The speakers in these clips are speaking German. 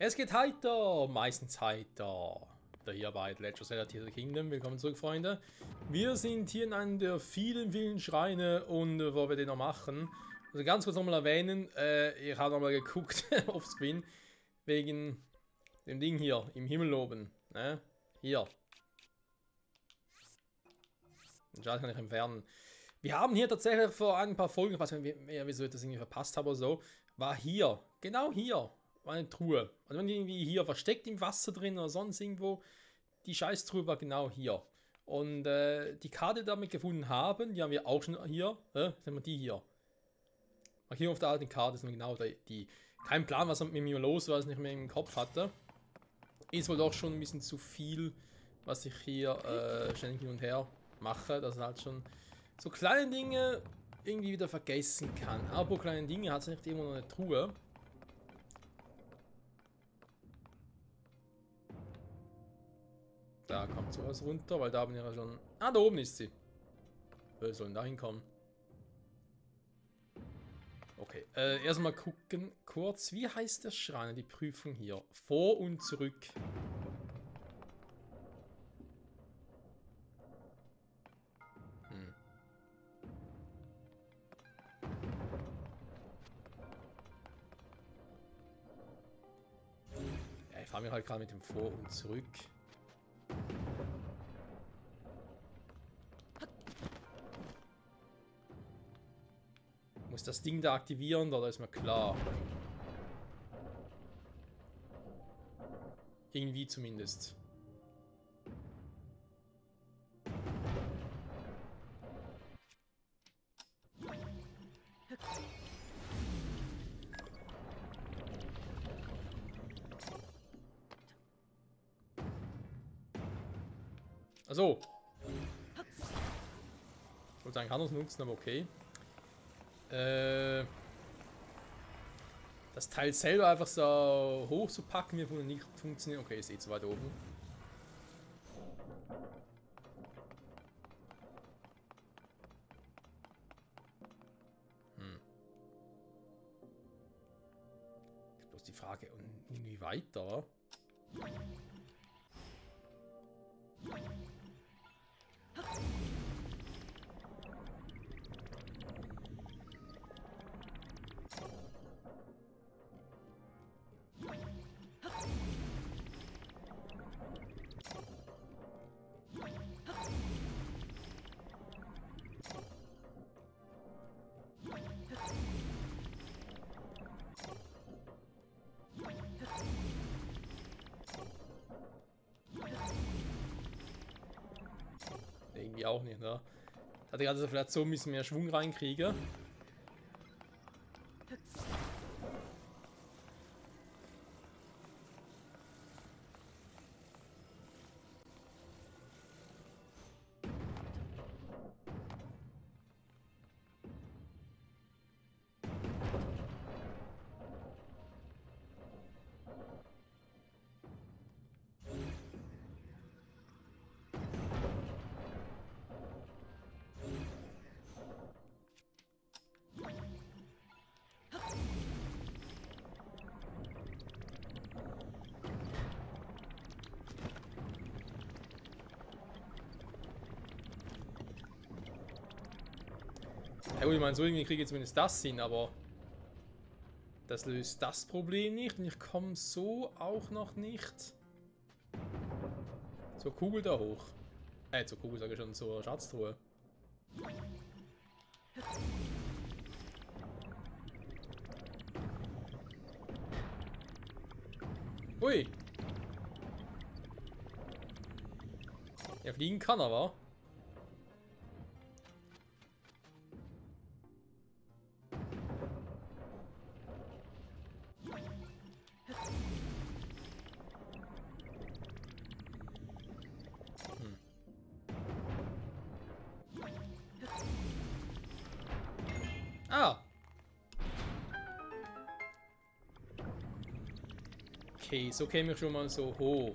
Es geht heiter, meistens heiter. Da hier bei The Legend of Zelda: Tears of the Kingdom. Willkommen zurück, Freunde. Wir sind hier in einem der vielen Schreine und wo wir den noch machen. Also ganz kurz nochmal erwähnen, ich habe nochmal geguckt auf Screen, wegen dem Ding hier, im Himmel oben. Ne? Hier. Den Scheiß kann ich entfernen. Wir haben hier tatsächlich vor ein paar Folgen, ich weiß nicht, wieso ich das irgendwie verpasst habe oder so, war hier, genau hier. Eine Truhe. Also wenn die irgendwie hier versteckt im Wasser drin oder sonst irgendwo, die Scheißtruhe war genau hier. Und die Karte, die wir damit gefunden haben, die haben wir auch schon hier. Sind wir die hier? Markierung auf der alten Karte sind wir genau die. Kein Plan, was mit mir los war, was ich nicht mehr im Kopf hatte. Ist wohl doch schon ein bisschen zu viel, was ich hier ständig hin und her mache. Das sind halt schon so kleine Dinge irgendwie wieder vergessen kann. Aber kleine Dinge hat es nicht immer noch eine Truhe. Da kommt sowas runter, weil da bin ich ja schon... Ah, da oben ist sie. Wir sollen da hinkommen. Okay, erstmal gucken kurz. Wie heißt der Schrein? Die Prüfung hier. Vor und zurück. Hm. Ja, ich fahre mir halt gerade mit dem Vor und zurück. Muss das Ding da aktivieren, oder ist mir klar? Irgendwie zumindest. Also, ich wollte sagen, kann es nutzen, aber okay. Das Teil selber einfach so hoch zu packen, mir wohl nicht funktioniert. Okay, ist eh zu weit oben. Hm. Ist bloß die Frage, irgendwie weiter. Irgendwie auch nicht, ne? Ich hatte gerade so vielleicht so ein bisschen mehr Schwung reinkriege. Ja gut, ich meine, so irgendwie kriege ich zumindest das hin, aber das löst das Problem nicht und ich komme so auch noch nicht zur Kugel da hoch. Zur Kugel sage ich schon, zur Schatztruhe. Ui! Ja, fliegen kann er, wa? Ah! Okay, so käme ich schon mal so hoch.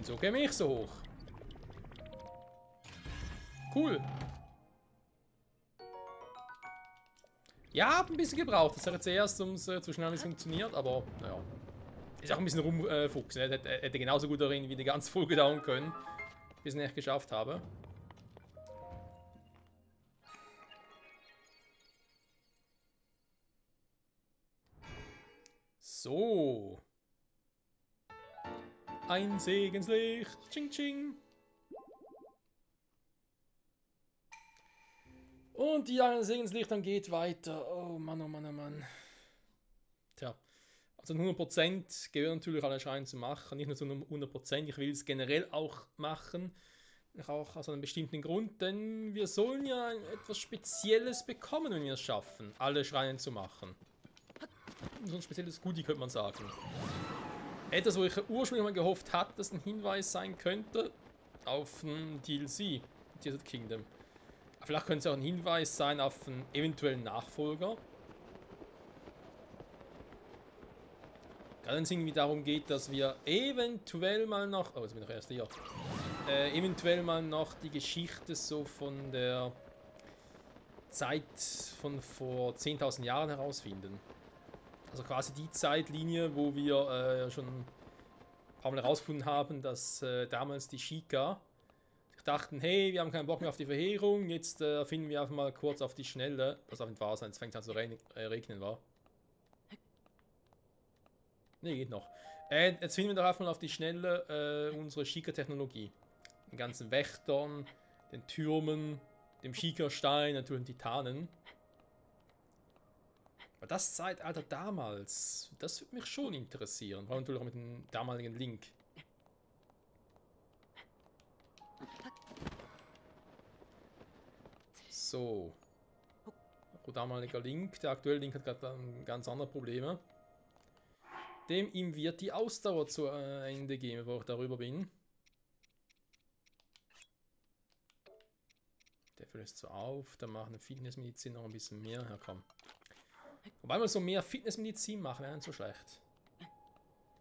Und so käme ich so hoch. Cool. Ja, hat ein bisschen gebraucht. Das hat jetzt erst ums zu schnell nicht funktioniert, aber naja. Ist auch ein bisschen rumfuchsen. Hätte genauso gut darin wie die ganze Folge dauern können, bis ich es nicht geschafft habe. So. Ein Segenslicht. Ching, ching. Und die ein Segenslicht dann geht weiter. Oh Mann, oh Mann, oh Mann. Tja. Also 100% gehört natürlich alle Scheine zu machen. Nicht nur zu 100%, ich will es generell auch machen. Auch aus einem bestimmten Grund, denn wir sollen ja etwas Spezielles bekommen, wenn wir es schaffen, alle Schreine zu machen. So ein spezielles Goodie könnte man sagen. Etwas, wo ich ursprünglich mal gehofft hatte, dass ein Hinweis sein könnte auf ein DLC, Tears of the Kingdom. Aber vielleicht könnte es auch ein Hinweis sein auf einen eventuellen Nachfolger. Gerade wenn es irgendwie darum geht, dass wir eventuell mal noch... Oh, jetzt bin ich erst hier. Eventuell mal noch die Geschichte so von der Zeit von vor 10.000 Jahren herausfinden. Also quasi die Zeitlinie, wo wir schon einmal herausgefunden haben, dass damals die Sheikah sich dachten, hey, wir haben keinen Bock mehr auf die Verheerung, jetzt finden wir einfach mal kurz auf die Schnelle. Das auf jeden Fall sein, es fängt an zu regnen, war. Ne, geht noch. Jetzt finden wir doch einfach mal auf die Schnelle unsere Sheikah-Technologie. Den ganzen Wächtern, den Türmen, dem Sheikah-Stein, natürlich den Titanen. Aber das Zeitalter damals, das würde mich schon interessieren. Vor allem natürlich auch mit dem damaligen Link. So. Apropos damaliger Link. Der aktuelle Link hat gerade ganz andere Probleme. Dem ihm wird die Ausdauer zu Ende gehen, wo ich darüber bin. Der löst so auf. Dann machen wir Fitnessmedizin noch ein bisschen mehr. Ja, komm. Wobei wir so mehr Fitnessmedizin machen, wäre nicht so schlecht.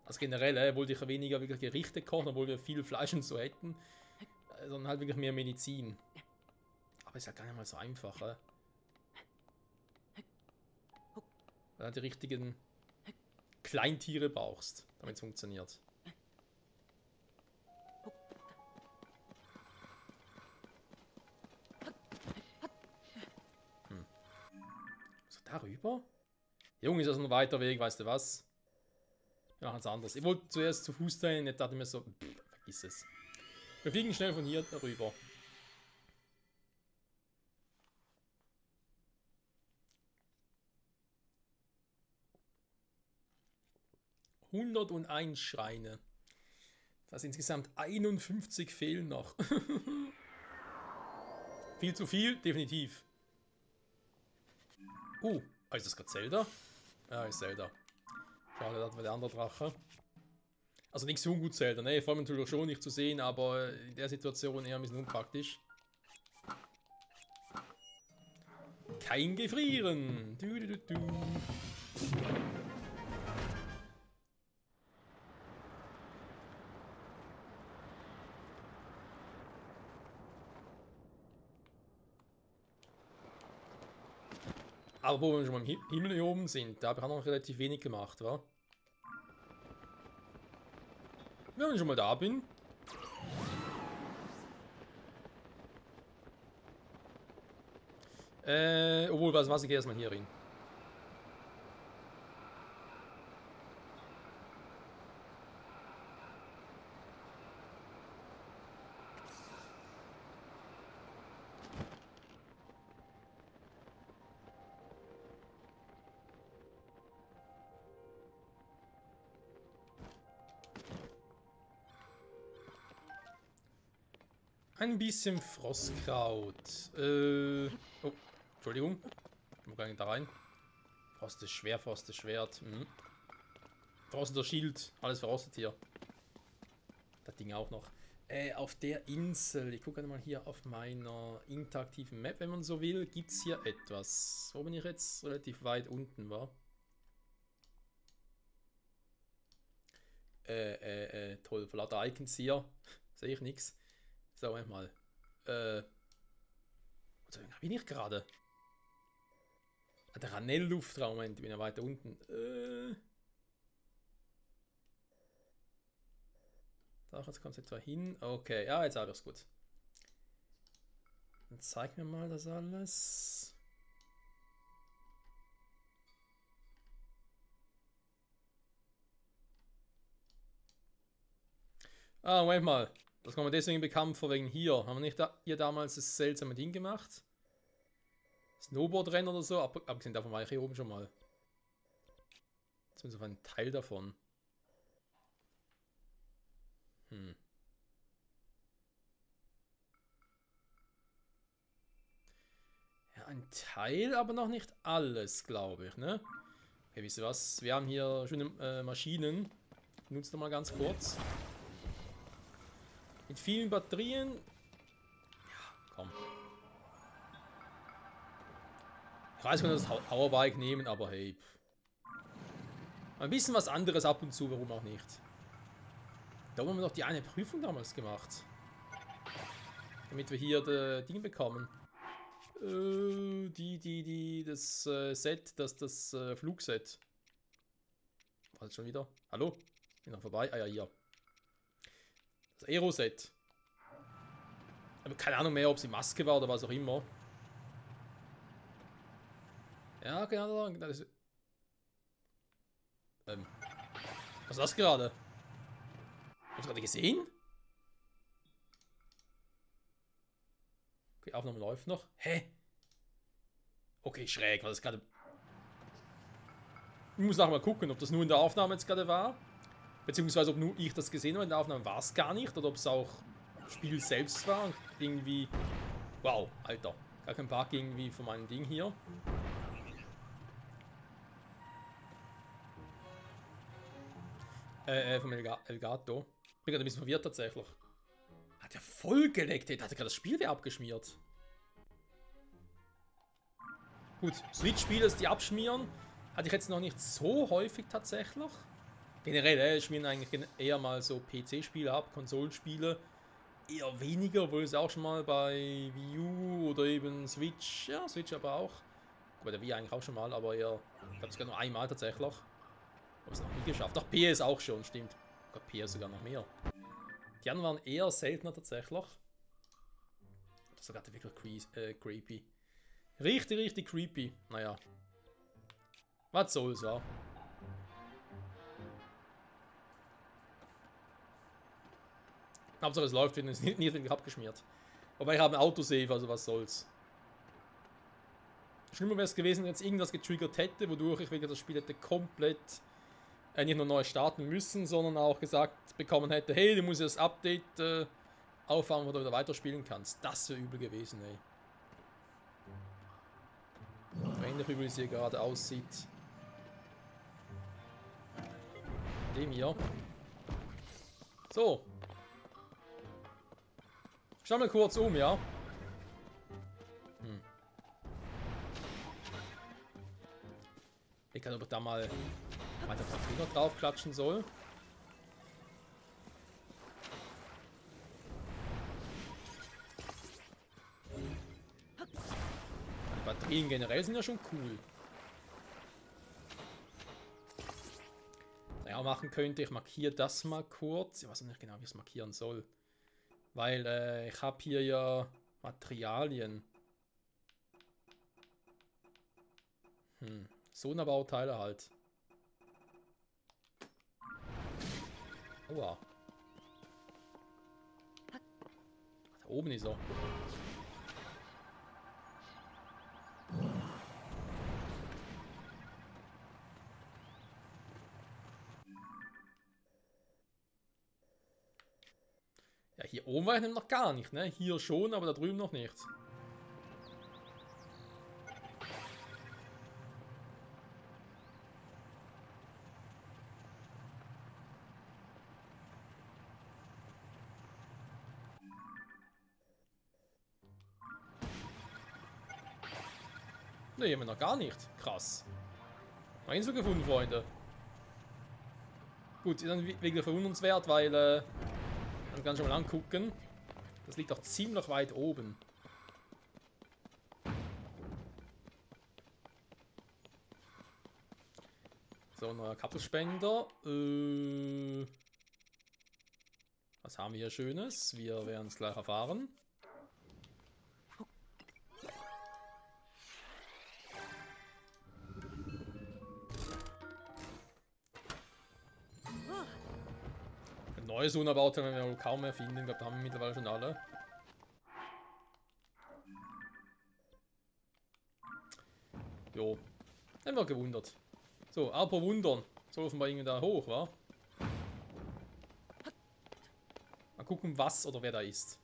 Also generell, wollte ich weniger wirklich Gerichte kochen, obwohl wir viel Fleisch und so hätten, sondern halt wirklich mehr Medizin. Aber ist ja gar nicht mal so einfach, weil du die richtigen Kleintiere brauchst, damit es funktioniert. Darüber? Junge, ist das ein weiter Weg, weißt du was? Wir machen es anders. Ich wollte zuerst zu Fuß dahin, jetzt dachte ich mir so, pff, vergiss es. Wir fliegen schnell von hier darüber. Hundert und 1 Schreine. Das sind insgesamt 51 fehlen noch. Viel zu viel, definitiv. Ist das gerade Zelda? Ja, ist Zelda. Schade, das war der andere Drache. Also nichts so gut Zelda, ne? Vor allem natürlich schon nicht zu sehen, aber in der Situation eher ein bisschen unpraktisch. Kein Gefrieren! Du. Aber wo wir schon mal im Himmel hier oben sind, da habe ich auch noch relativ wenig gemacht, wa? Wenn ich schon mal da bin. Obwohl, was ich gehe erstmal hier rein. Ein bisschen Frostkraut. Oh, Entschuldigung. Ich muss gar nicht da rein. Frostes Schwert. Frosteter Schild. Alles verrostet hier. Das Ding auch noch. Auf der Insel. Ich gucke mal hier auf meiner interaktiven Map, wenn man so will. Gibt es hier etwas? Wo bin ich jetzt? Relativ weit unten, war. toll, von lauter Icons hier sehe ich nichts. So, einmal. Wo bin ich gerade? Der Ranell-Luftraum, Moment, ich bin ja weiter unten. Da, jetzt kommt es etwa hin. Okay, ja, jetzt habe ich es gut. Dann zeig mir mal das alles. Ah, Moment mal. Das kann man deswegen bekannt vor wegen hier. Haben wir nicht da, hier damals das seltsame Ding gemacht? Snowboardrennen oder so? Abgesehen davon war ich hier oben schon mal. Zumindest auf einen Teil davon. Hm. Ja, ein Teil, aber noch nicht alles, glaube ich, ne? Okay, wisst ihr was? Wir haben hier schöne Maschinen. Nutzt noch mal ganz kurz. Mit vielen Batterien. Ja, komm. Ich weiß, man kann das Powerbike nehmen, aber hey. Ein bisschen was anderes ab und zu, warum auch nicht. Da haben wir doch die eine Prüfung damals gemacht. Damit wir hier das Ding bekommen. Das Set, das Flugset. Was schon wieder? Hallo? Bin noch vorbei? Ah ja, hier. Das Aero-Set. Aber keine Ahnung mehr, ob sie Maske war oder was auch immer. Ja, genau. Das ist was war das gerade? Habt ihr gerade gesehen? Okay, Aufnahme läuft noch. Hä? Okay, schräg, war das gerade. Ich muss nachher mal gucken, ob das nur in der Aufnahme jetzt gerade war. Beziehungsweise ob nur ich das gesehen habe, in der Aufnahme war es gar nicht. Oder ob es auch das Spiel selbst war. Und irgendwie. Wow, Alter. Gar kein Bug irgendwie von meinem Ding hier. Vom Elgato. Bin gerade ein bisschen verwirrt tatsächlich. Hat er voll geleckt, hat er gerade das Spiel wieder abgeschmiert. Gut, Switch-Spiele, die abschmieren, hatte ich jetzt noch nicht so häufig tatsächlich. Generell schmieren eigentlich eher mal so PC-Spiele ab, Konsolenspiele eher weniger, obwohl es auch schon mal bei Wii U oder eben Switch, ja Switch aber auch. Bei der Wii eigentlich auch schon mal, aber eher, ich glaube sogar nur einmal tatsächlich. Habe es noch nie geschafft. Doch PS auch schon, stimmt. Gott, PS sogar noch mehr. Die anderen waren eher seltener tatsächlich. Das ist sogar wirklich creepy. Richtig, richtig creepy. Naja. Was soll's auch. Hauptsache es läuft, wenn es nicht wirklich abgeschmiert. Wobei ich habe ein Autosave, also was soll's. Schlimmer wäre es gewesen, wenn es irgendwas getriggert hätte, wodurch ich das Spiel hätte komplett nicht nur neu starten müssen, sondern auch gesagt bekommen hätte, hey, du musst das Update aufhaben, wo du wieder weiterspielen kannst. Das wäre übel gewesen, ey. Ähnlich übel, wie es hier gerade aussieht. Dem hier. So. Schau mal kurz um, ja. Hm. Ich kann aber da mal weiter auf den Finger drauf klatschen soll. Die Batterien generell sind ja schon cool. Naja, machen könnte, ich markiere das mal kurz. Ich weiß nicht genau, wie ich es markieren soll. Weil ich habe hier ja Materialien. Hm, Sonderbauteile halt. Aua. Da oben ist er. Ja, hier oben war ich nämlich noch gar nicht, ne? Hier schon, aber da drüben noch nicht. Ne, haben wir noch gar nicht. Krass. Mal Insel gefunden, Freunde. Gut, ist dann wegen verwundernswert, weil man kann schon mal angucken. Das liegt auch ziemlich weit oben. So, neuer Kapselspender. Was haben wir hier Schönes? Wir werden es gleich erfahren. Ein neues Unerbaute werden wir wohl kaum mehr finden. Ich glaube, da haben wir mittlerweile schon alle. Jo. Einfach gewundert. So, apropos Wundern. So laufen wir irgendwie da hoch, wa? Mal gucken, was oder wer da ist.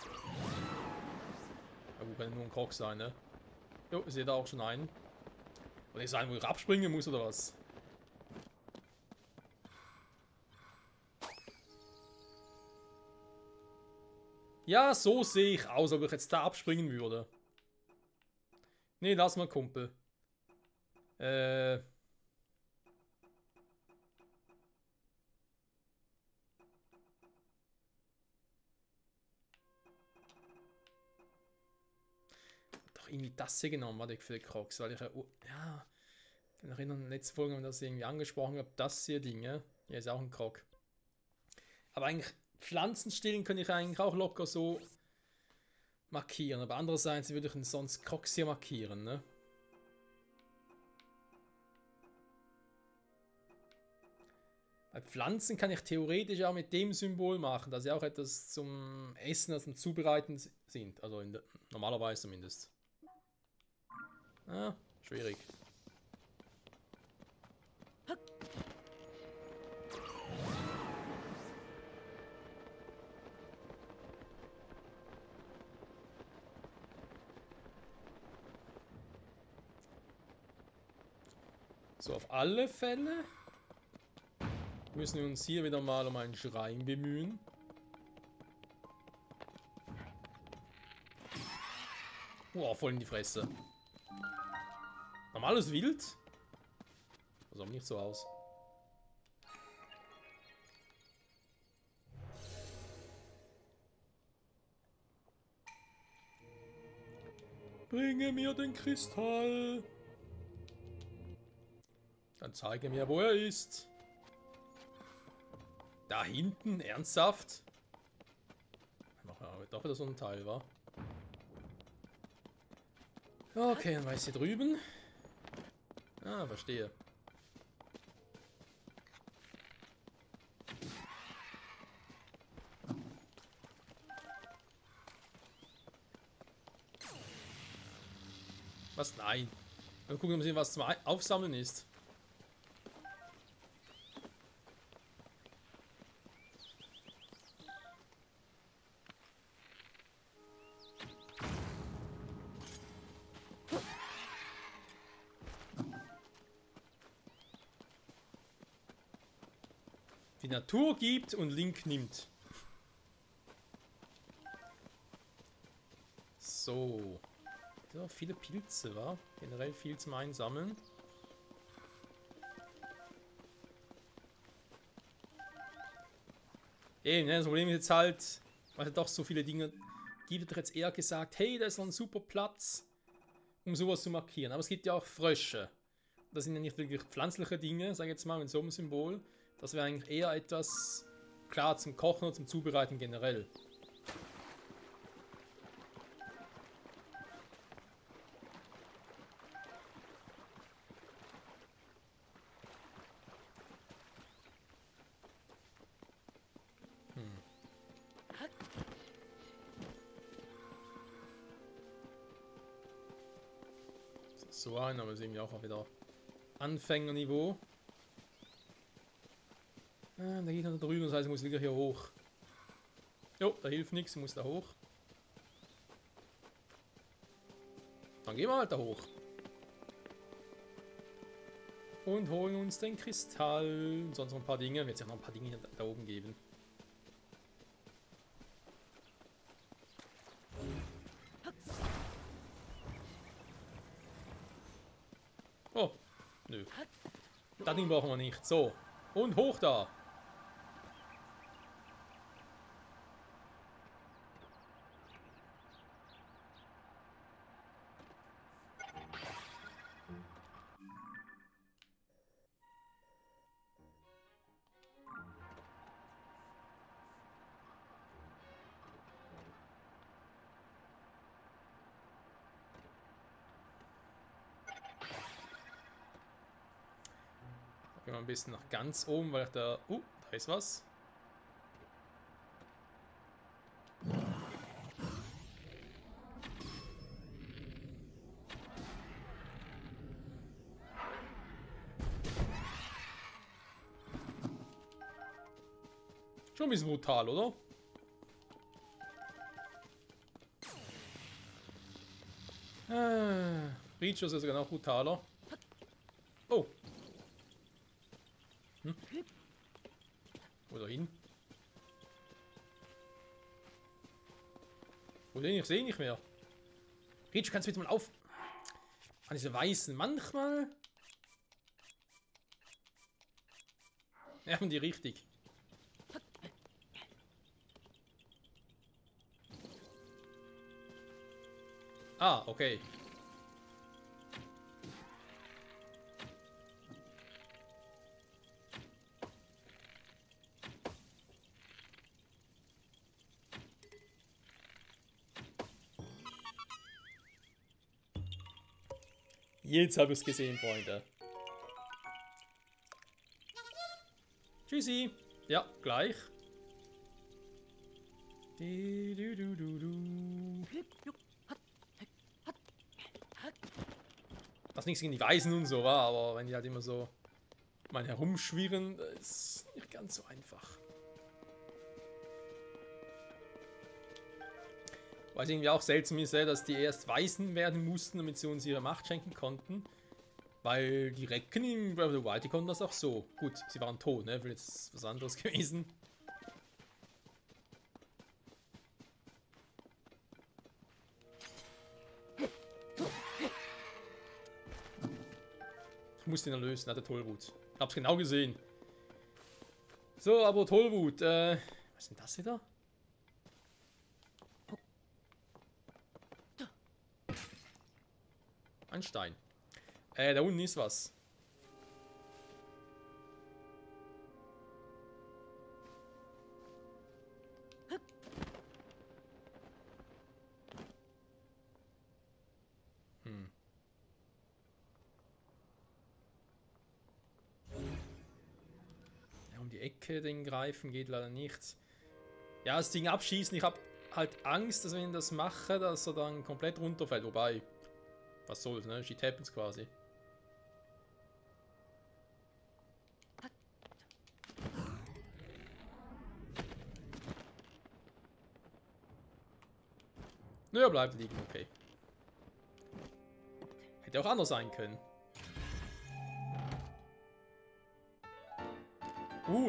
Ja, gut, kann nur ein Krog sein, ne? Jo, ich sehe da auch schon einen. Oder ist einer, wo ich abspringen muss, oder was? Ja, so sehe ich aus, als ob ich jetzt da abspringen würde. Nee, lass mal, Kumpel. Doch irgendwie das hier genommen, warte, für die Crocs, weil ich ja, ich kann mich erinnern, in der letzten Folge haben wir das irgendwie angesprochen, habe das hier Ding, ja, hier ist auch ein Croc. Aber eigentlich Pflanzen stillen könnte ich eigentlich auch locker so markieren, aber andererseits würde ich ihn sonst Crocs hier markieren, ne? Weil Pflanzen kann ich theoretisch auch mit dem Symbol machen, dass sie auch etwas zum Essen, also zum Zubereiten sind, also in der, normalerweise zumindest. Ah, schwierig. So, auf alle Fälle müssen wir uns hier wieder mal um einen Schrein bemühen. Wow, voll in die Fresse. Normales Wild? Das sah nicht so aus. Bringe mir den Kristall. Dann zeige mir, wo er ist. Da hinten? Ernsthaft? Doch wieder so ein Teil, wa? Okay, dann war ich hier drüben. Ah, verstehe. Was? Nein. Mal gucken, ob wir sehen, was zum Aufsammeln ist. Die Natur gibt und Link nimmt. So. So viele Pilze, wa? Generell viel zum Einsammeln. Eben, das Problem ist jetzt halt, weil es doch so viele Dinge gibt, doch jetzt eher gesagt, hey, da ist noch ein super Platz, um sowas zu markieren. Aber es gibt ja auch Frösche. Das sind ja nicht wirklich pflanzliche Dinge, sage ich jetzt mal, mit so einem Symbol. Das wäre eigentlich eher etwas klar zum Kochen und zum Zubereiten generell. So ein, aber sehen wir auch wieder Anfängerniveau. Ah, da geht er da drüben, das heißt, ich muss wieder hier hoch. Jo, da hilft nichts, ich muss da hoch. Dann gehen wir halt da hoch. Und holen uns den Kristall und sonst noch ein paar Dinge. Wird es ja noch ein paar Dinge da oben geben. Oh, nö. Das Ding brauchen wir nicht. So. Und hoch da. Ein bisschen nach ganz oben, weil ich da... da ist was. Schon ein bisschen brutal, oder? Riccius ist sogar noch brutaler. Oh! Hm? Oder hin? Oder hin? Ich sehe ihn nicht mehr. Rich, kannst du bitte mal auf... An diese Weißen manchmal... Nerven die richtig. Ah, okay. Jetzt habe ich es gesehen, Freunde. Tschüssi. Ja, gleich. Das nichts gegen die Weißen und so war, aber wenn die halt immer so mal herumschwirren, das ist nicht ganz so einfach. Weil es irgendwie auch seltsam ist, dass die erst Weißen werden mussten, damit sie uns ihre Macht schenken konnten. Weil die Recken in Breath of the Wild, die konnten das auch so. Gut, sie waren tot, ne? Vielleicht ist es was anderes gewesen. Ich muss den erlösen, hat der Tollwut. Ich hab's genau gesehen. So, aber Tollwut, was ist denn das wieder? Ein Stein. Da unten ist was. Ja, um die Ecke den greifen geht leider nichts. Ja, das Ding abschießen. Ich habe halt Angst, dass wenn ich das mache, dass er dann komplett runterfällt. Wobei... Was soll's, ne? Shit happens quasi. Naja, bleibt liegen, okay. Hätte auch anders sein können.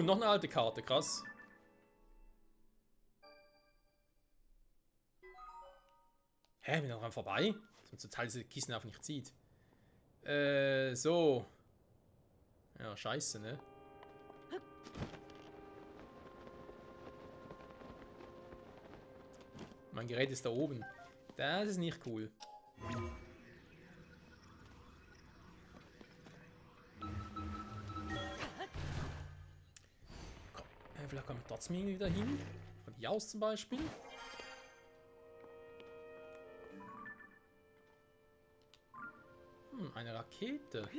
Noch eine alte Karte, krass. Hä, bin ich noch dran vorbei? Total diese Kissen auf nicht zieht. So. Ja, scheiße, ne? Mein Gerät ist da oben. Das ist nicht cool. Komm, vielleicht kommen wir trotzdem irgendwie wieder hin. Von hier aus zum Beispiel. Eine Rakete.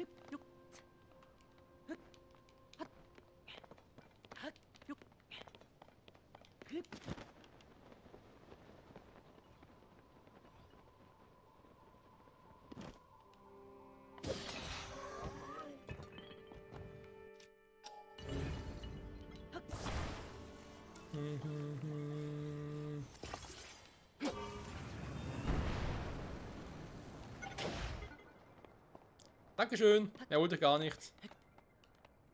Dankeschön. Er wollte gar nichts.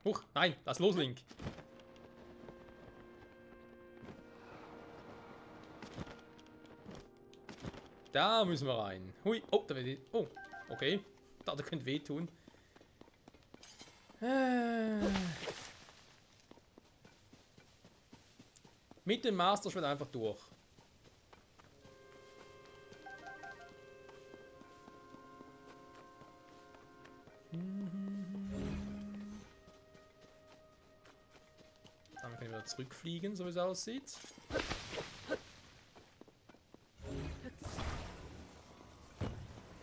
Huch, nein, lass los, Link. Da müssen wir rein. Hui, oh, da wird... Oh, okay. Da könnte wehtun. Mit dem Master Schwert einfach durch. Dann kann ich wieder zurückfliegen, so wie es aussieht.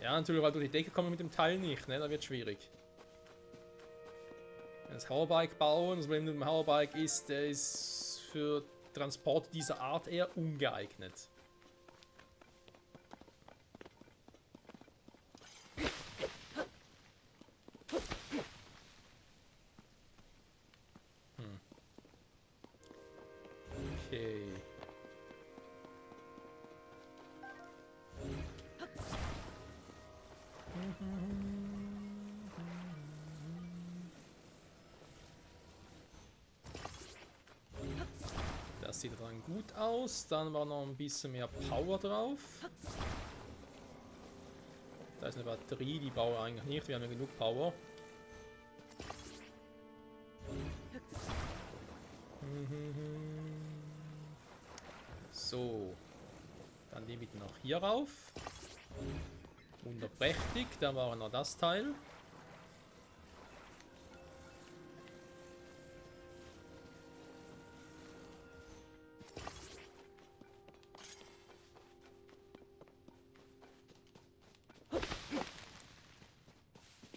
Ja, natürlich, weil durch die Decke kommen wir mit dem Teil nicht, ne? Da wird es schwierig. Das Hoverbike bauen, das Problem mit dem Hoverbike ist, der ist für Transport dieser Art eher ungeeignet. Okay. Das sieht dann gut aus. Dann war noch ein bisschen mehr Power drauf. Da ist eine Batterie, die bauen wir eigentlich nicht. Wir haben ja genug Power. So. Dann nehmen wir noch hier rauf. Wunderprächtig. Dann war noch das Teil.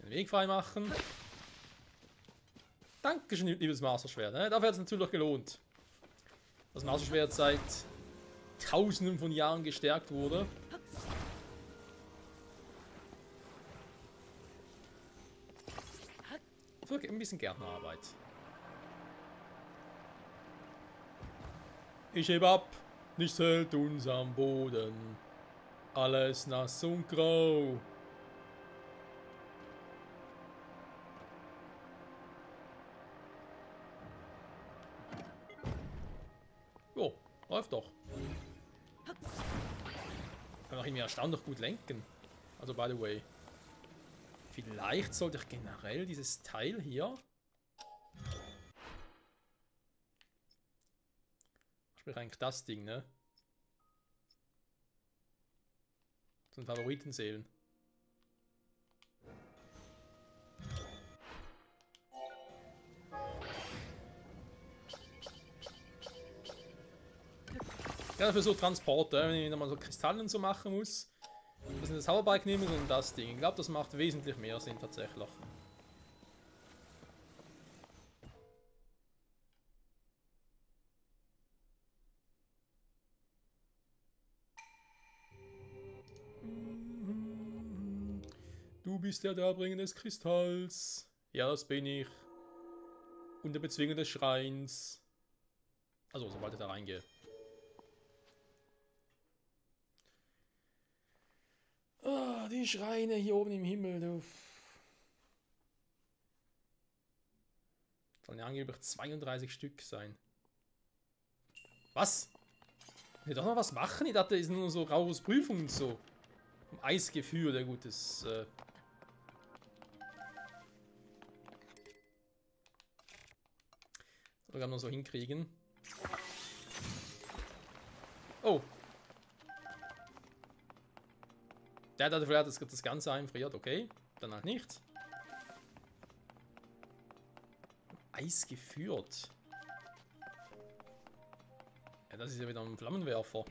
Weg frei machen. Dankeschön, liebes Master Schwert. Dafür hat es natürlich gelohnt. Das Master Schwert seit Tausenden von Jahren gestärkt wurde. Für ein bisschen Gärtnerarbeit. Ich heb ab. Nichts hält uns am Boden. Alles nass und grau. Läuft doch. Kann auch irgendwie erstaunlich gut lenken. Also, by the way. Vielleicht sollte ich generell dieses Teil hier. Sprich eigentlich das Ding, ne? Zum Favoritenseelen. Ja, für so Transporte, wenn ich nochmal so Kristallen so machen muss, dass ich das Hoverbike nehme und das Ding. Ich glaube, das macht wesentlich mehr Sinn tatsächlich. Du bist der Erbringer des Kristalls. Ja, das bin ich. Und der Bezwinger des Schreins. Also, sobald ich da reingehe. Die Schreine hier oben im Himmel, du. Sollen ja angeblich 32 Stück sein. Was? Will ich doch noch was machen? Ich dachte, das ist nur so raues Prüfung und so. Um Eisgefühl, der gutes. Sogar noch so hinkriegen. Oh. Der hat vielleicht das Ganze einfriert, okay. Dann halt nicht. Eis geführt. Ja, das ist ja wieder ein Flammenwerfer.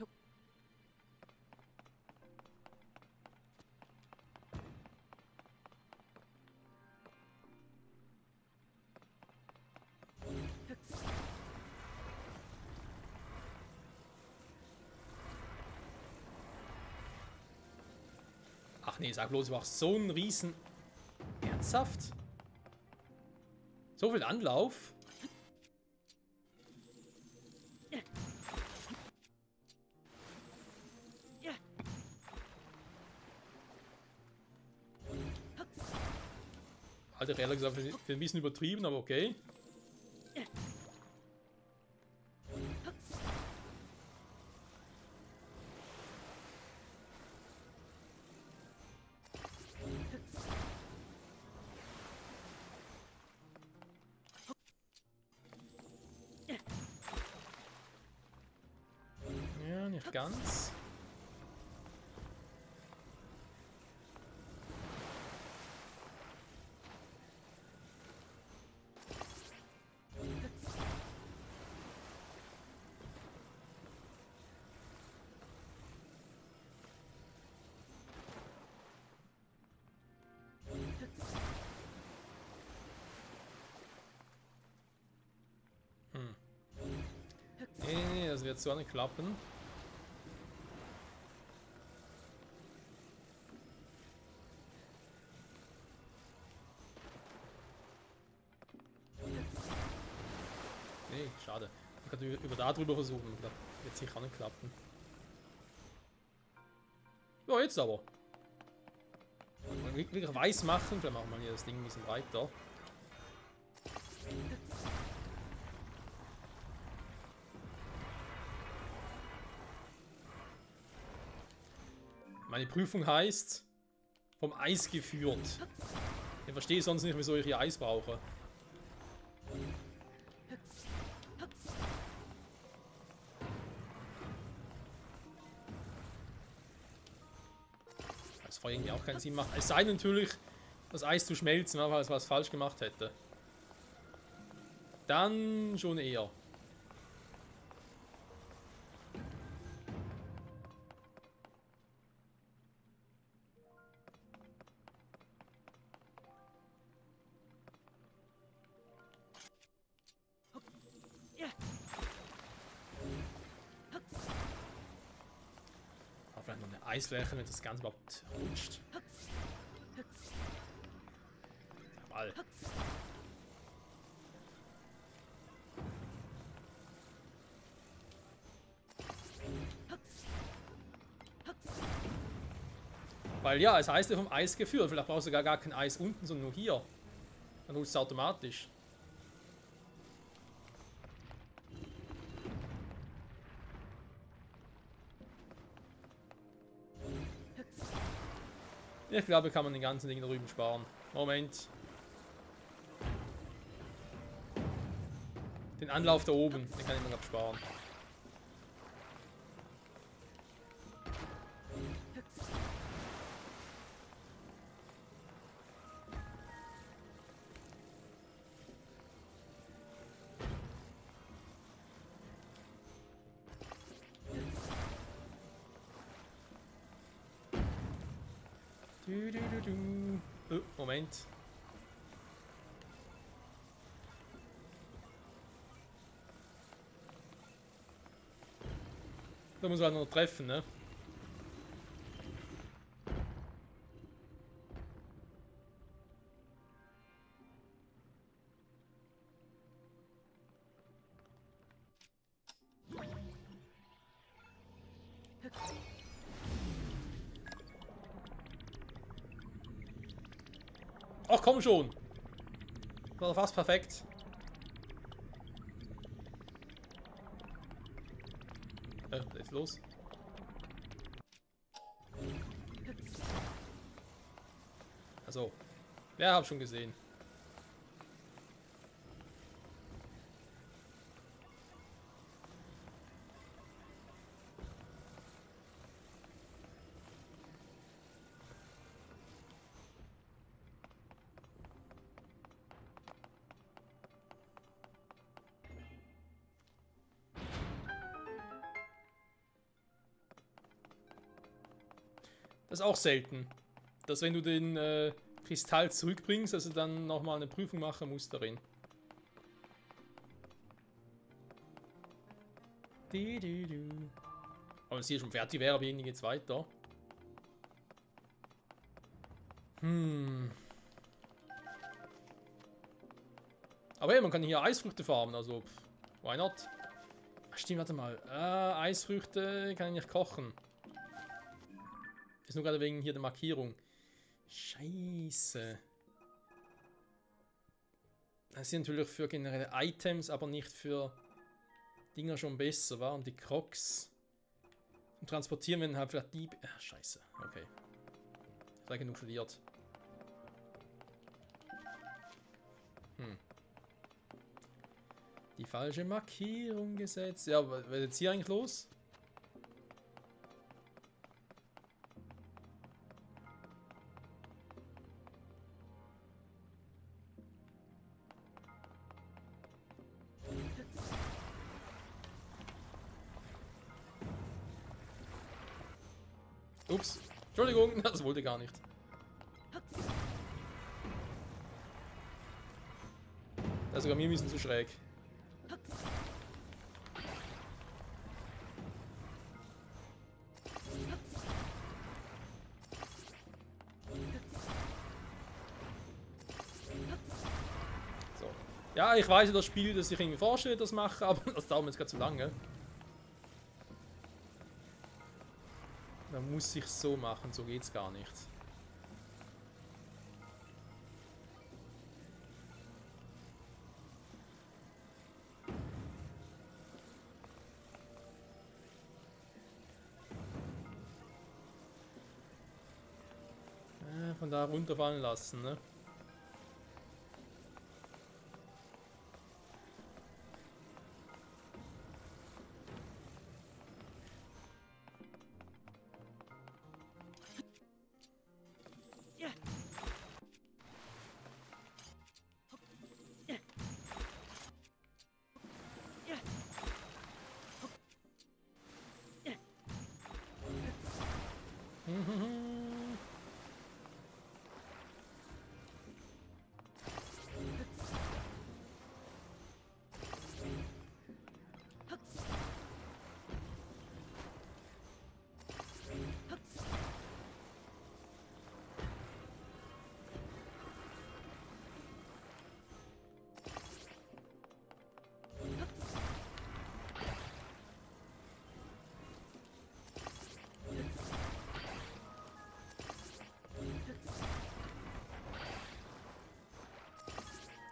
Ach nee, sag bloß, ich mach so einen riesen... Ernsthaft? So viel Anlauf? Alter, ehrlich gesagt, für ein bisschen übertrieben, aber okay. nicht ganz. Nee, das wird so nicht klappen. Nee, schade. Ich kann über da drüber versuchen. Das wird sicher auch nicht klappen. Ja, jetzt aber. Wenn wir wirklich weiß machen, vielleicht machen wir hier das Ding ein bisschen weiter. Meine Prüfung heißt, vom Eis geführt. Ich verstehe sonst nicht, wieso ich hier Eis brauche. Das Feuer irgendwie auch keinen Sinn macht. Es sei denn natürlich, das Eis zu schmelzen, weil es was falsch gemacht hätte. Dann schon eher. Eisflächen, wenn das Ganze überhaupt rutscht. Mal. Weil ja, es heißt ja vom Eis geführt. Vielleicht brauchst du gar kein Eis unten, sondern nur hier. Dann rutscht es automatisch. Ich glaube, kann man den ganzen Ding da drüben sparen. Moment. Den Anlauf da oben, den kann ich mir absparen. Moment. Da muss man noch treffen, ne? Ach komm schon! Das war fast perfekt. Was ist los? Also, ja, hab schon gesehen. Das ist auch selten, dass wenn du den Kristall zurückbringst, dass du dann nochmal eine Prüfung machen musst darin. Aber wenn es hier schon fertig wäre, aber irgendwie geht's weiter. Aber hey, man kann hier Eisfrüchte farmen, also pff, why not? Ach, stimmt, warte mal. Eisfrüchte kann ich nicht kochen. Ist nur gerade wegen hier der Markierung. Scheiße. Das ist natürlich für generelle Items, aber nicht für Dinger schon besser, war? Und die Crocs. Und transportieren, wenn halt vielleicht die... Ach, scheiße. Okay. Sei genug studiert. Die falsche Markierung gesetzt. Ja, was ist jetzt hier eigentlich los? Ups. Entschuldigung, das wollte ich gar nicht. Das ist sogar mir ein bisschen zu schräg. So. Ja, ich weiß ja das Spiel, das ich irgendwie vorstelle, das mache, aber das dauert mir jetzt gerade zu lange. Da muss ich so machen, so geht's gar nicht. Von da runterfallen lassen, ne?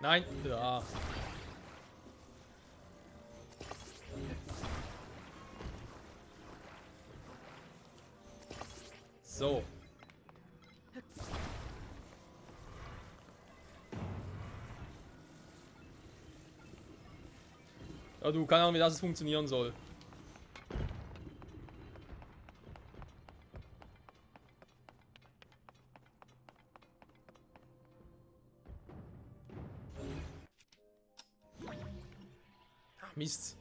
Nein, ja. So. Ja, du, keine Ahnung, wie das jetzt funktionieren soll. Mist.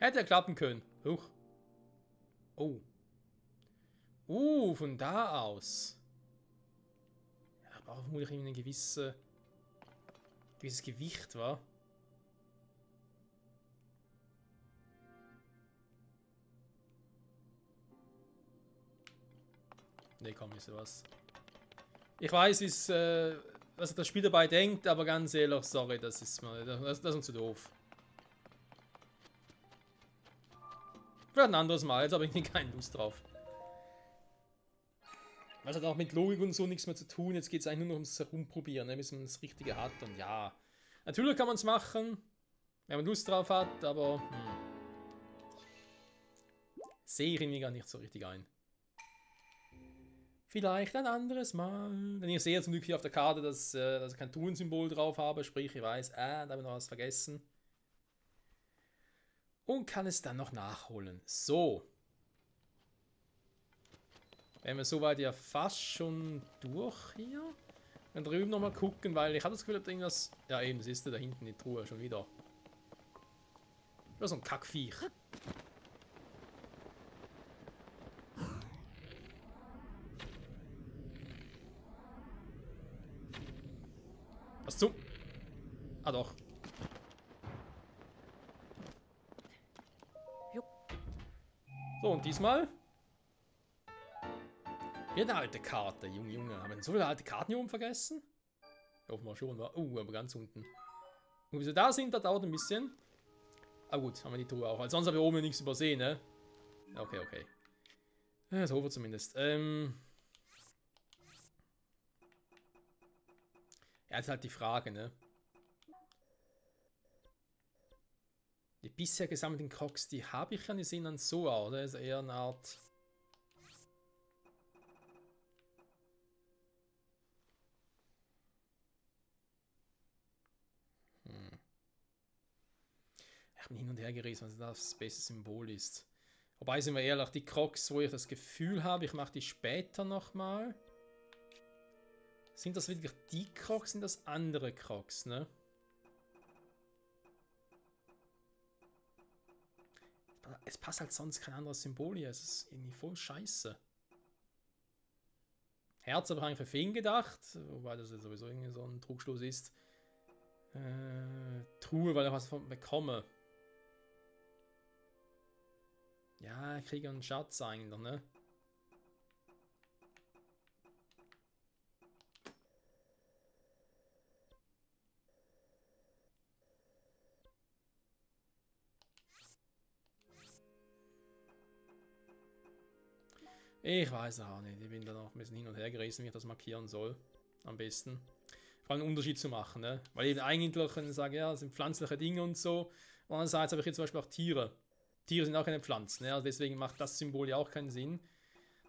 Hätte klappen können. Huch. Oh. Von da aus. Ja, brauche vermutlich ein gewisses Gewicht, wa? Ne, komm, ist was. Ich weiß, was das Spiel dabei denkt, aber ganz ehrlich, sorry, das ist uns zu doof. Vielleicht ein anderes Mal, jetzt habe ich nicht keine Lust drauf. Das hat auch mit Logik und so nichts mehr zu tun, jetzt geht es eigentlich nur noch ums Herumprobieren, ne, bis man das Richtige hat und ja. Natürlich kann man es machen, wenn man Lust drauf hat, aber sehe ich irgendwie gar nicht so richtig ein. Vielleicht ein anderes Mal. Denn ich sehe zum Glück hier auf der Karte, dass ich kein Tun-Symbol drauf habe. Sprich, ich weiß, da habe ich noch was vergessen. Und kann es dann noch nachholen. So. Wären wir soweit ja fast schon durch hier. Dann drüben nochmal gucken, weil ich habe das Gefühl, ob irgendwas... Ja eben, siehst du, da hinten die Truhe schon wieder. Oder so ein Kackviech. Was zum? Ah doch. So, und diesmal? Wieder eine alte Karte, Junge. Haben wir so viele alte Karten hier oben vergessen? Hoffentlich schon, war. Aber ganz unten. Und bis wir da sind, das dauert ein bisschen. Aber gut, haben wir die Truhe auch. Sonst haben wir oben nichts übersehen, ne? Okay, okay. Das hoffen wir zumindest. Ja, ist halt die Frage, ne? Die bisher gesammelten Crocs, die habe ich ja, die sehen dann so aus, oder? Ist eher eine Art... Ich bin hin und her gerissen, was das beste Symbol ist. Wobei, sind wir ehrlich, die Crocs, wo ich das Gefühl habe, ich mache die später nochmal. Sind das wirklich die Crocs? Sind das andere Crocs, ne? Es passt halt sonst kein anderes Symbol hier. Es ist irgendwie voll scheiße. Herz habe ich eigentlich für Finn gedacht, wobei das jetzt sowieso irgendwie so ein Trugschluss ist. Truhe, weil ich was davon bekomme. Ja, ich kriege einen Schatz eigentlich, ne? Ich weiß auch nicht, ich bin da noch ein bisschen hin und her gerissen, wie ich das markieren soll. Am besten. Vor allem einen Unterschied zu machen, ne? Weil eben eigentlich können sagen, ja, das sind pflanzliche Dinge und so. Andererseits habe ich hier zum Beispiel auch Tiere. Tiere sind auch keine Pflanzen, ne? Also deswegen macht das Symbol ja auch keinen Sinn.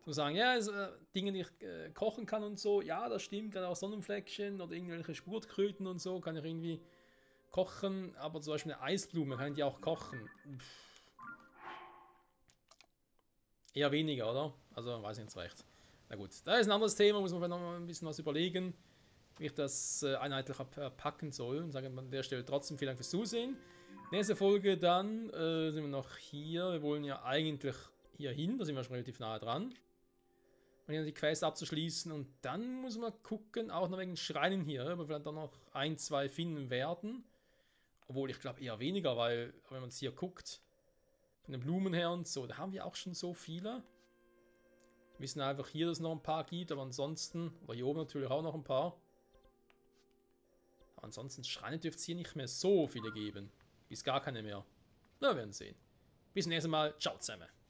Zu sagen, ja, also, Dinge, die ich kochen kann und so, ja, das stimmt, gerade auch Sonnenfleckchen oder irgendwelche Spurtkröten und so, kann ich irgendwie kochen. Aber zum Beispiel eine Eisblume kann ich ja auch kochen. Pff. Eher weniger, oder? Also, weiß ich nicht recht. Na gut, da ist ein anderes Thema, muss man vielleicht noch mal ein bisschen was überlegen, wie ich das einheitlich packen soll. Und sage an der Stelle trotzdem vielen Dank fürs Zusehen. Nächste Folge dann sind wir noch hier. Wir wollen ja eigentlich hier hin, da sind wir schon relativ nahe dran. Und hier die Quest abzuschließen und dann muss man gucken, auch noch wegen Schreinen hier, ob wir vielleicht dann noch ein, zwei finden werden. Obwohl, ich glaube eher weniger, weil, wenn man es hier guckt, von den Blumen her und so, da haben wir auch schon so viele. Wir wissen einfach hier, dass es noch ein paar gibt, aber ansonsten, oder hier oben natürlich auch noch ein paar. Aber ansonsten Schreine dürfte es hier nicht mehr so viele geben. Bis gar keine mehr. Na, wir werden sehen. Bis zum nächsten Mal. Ciao zusammen.